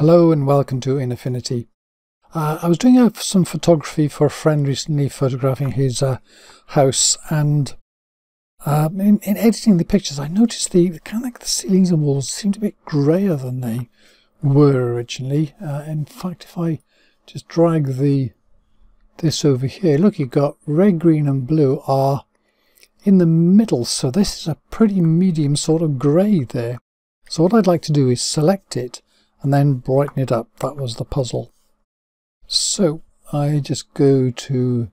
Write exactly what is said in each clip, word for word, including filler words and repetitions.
Hello and welcome to InAffinity. Uh, I was doing uh, some photography for a friend recently, photographing his uh, house, and uh, in, in editing the pictures I noticed the kind of like the ceilings and walls seemed a bit greyer than they were originally. Uh, in fact, if I just drag the this over here, look, you've got red, green and blue are in the middle, so this is a pretty medium sort of grey there. So what I'd like to do is select it and then brighten it up. That was the puzzle. So I just go to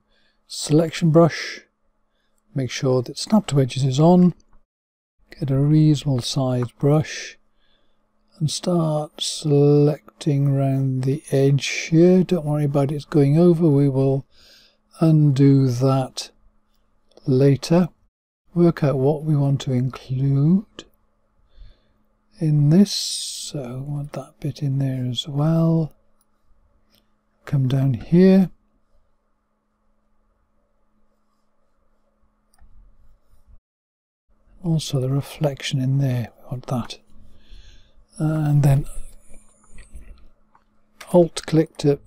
selection brush, make sure that snap to edges is on, get a reasonable size brush and start selecting around the edge here. Don't worry about it going over, we will undo that later. Work out what we want to include in this, so I want that bit in there as well. Come down here, also the reflection in there, we want that, and then alt click to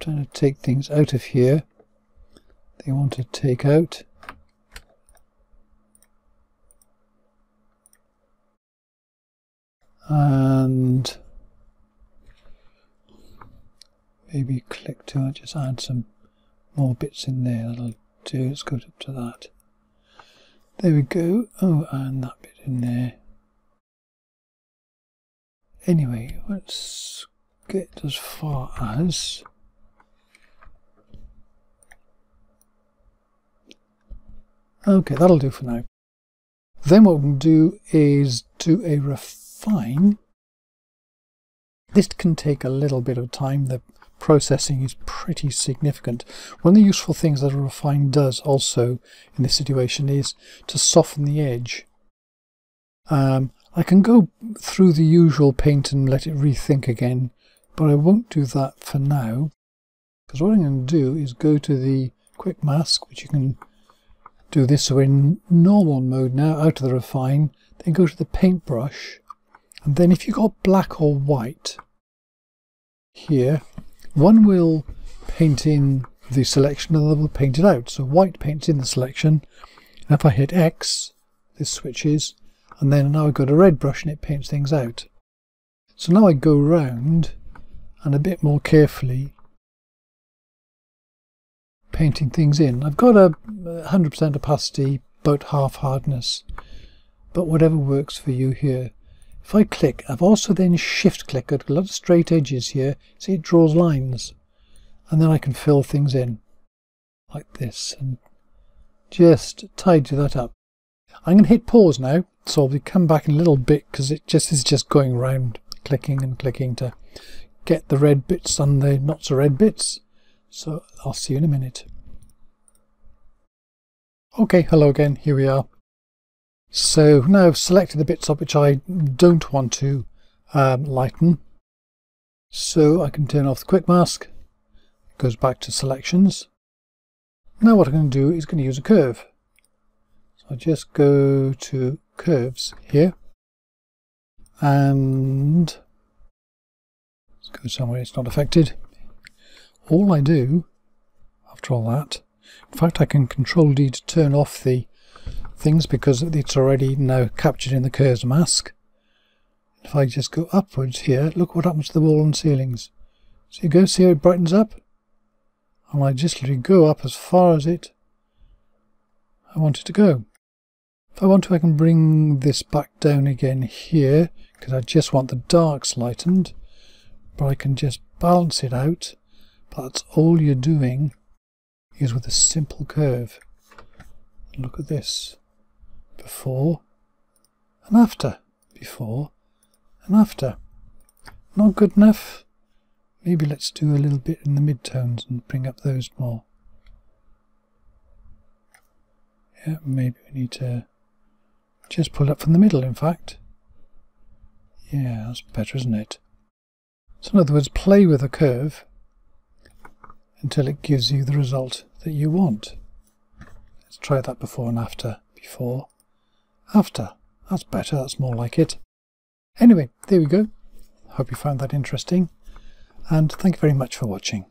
try to take things out of here they want to take out. And maybe click to just add some more bits in there. That'll do. Let's go up to that. There we go. Oh, and that bit in there. Anyway, let's get as far as okay. That'll do for now. Then what we'll do is do a refine. Fine. This can take a little bit of time. The processing is pretty significant. One of the useful things that a refine does also in this situation is to soften the edge. Um, I can go through the usual paint and let it rethink again, but I won't do that for now, because what I'm going to do is go to the quick mask, which you can do this. So we're in normal mode now, out of the refine, then go to the paintbrush. And then if you've got black or white here, one will paint in the selection and the other will paint it out. So white paints in the selection, and if I hit X, this switches, and then now I've got a red brush and it paints things out. So now I go round and a bit more carefully painting things in. I've got a one hundred percent opacity, but half hardness, but whatever works for you here. If I click, I've also then shift clicked a lot of straight edges here, see it draws lines, and then I can fill things in like this and just tidy that up. I'm going to hit pause now, so I'll come back in a little bit, because it just is just going around clicking and clicking to get the red bits and the not so red bits. So I'll see you in a minute. Okay, hello again, here we are. So now I've selected the bits up which I don't want to um, lighten, so I can turn off the quick mask. It goes back to selections. Now what I'm going to do is going to use a curve. So I just go to curves here and let's go somewhere it's not affected. All I do after all that, in fact I can control D to turn off the things because it's already now captured in the curves mask. If I just go upwards here, look what happens to the wall and ceilings. So you go see how it brightens up, and I just literally go up as far as it I want it to go. If I want to, I can bring this back down again here, because I just want the darks lightened, but I can just balance it out. But that's all you're doing is with a simple curve. Look at this. Before and after, before and after. Not good enough. Maybe let's do a little bit in the midtones and bring up those more. Yeah, maybe we need to just pull up from the middle, in fact. Yeah, that's better, isn't it? So in other words, play with a curve until it gives you the result that you want. Let's try that before and after, before, after. That's better, that's more like it. Anyway, there we go. Hope you found that interesting, and thank you very much for watching.